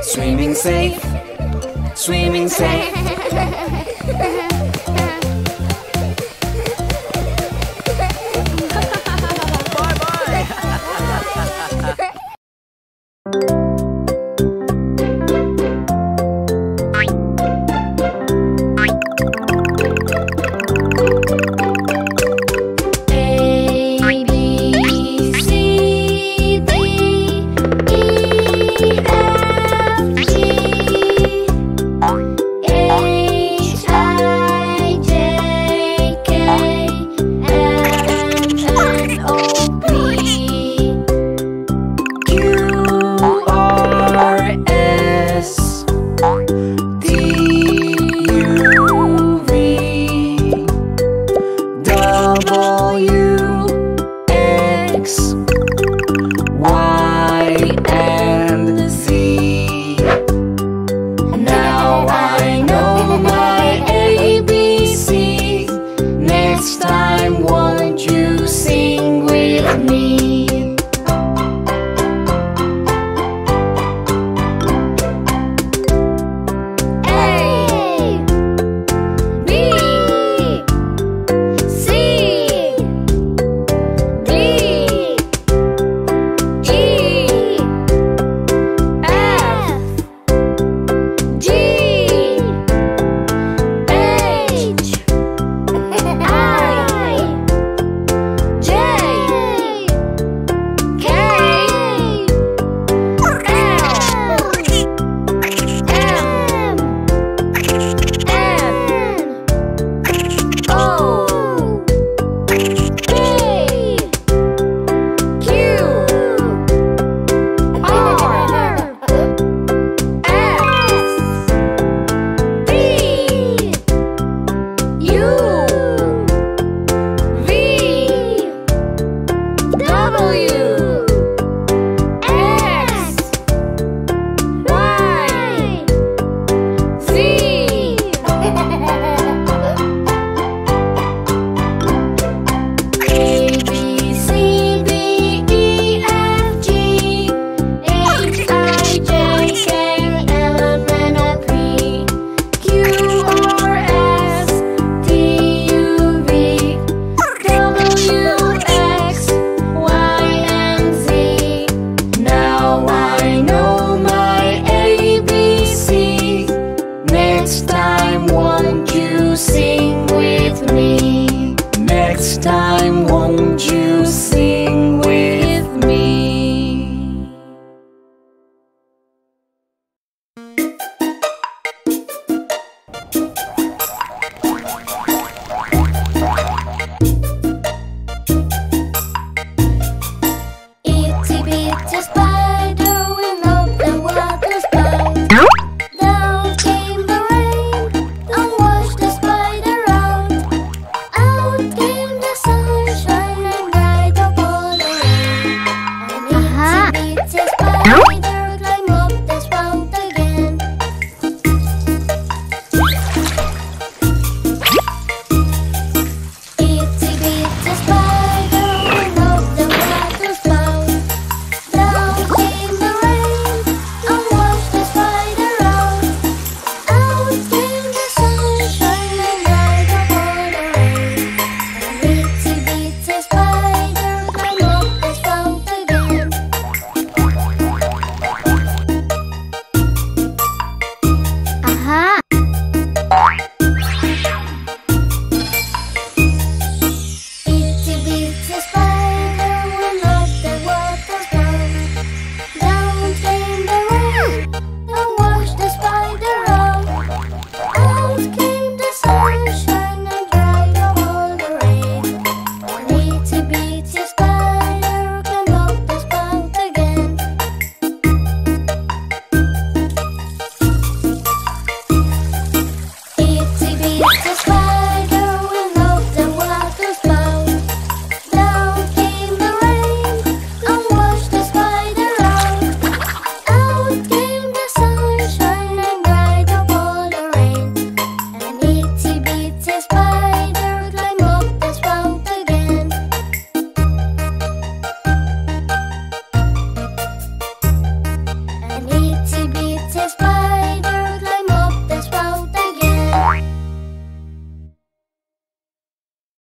Swimming safe, swimming safe.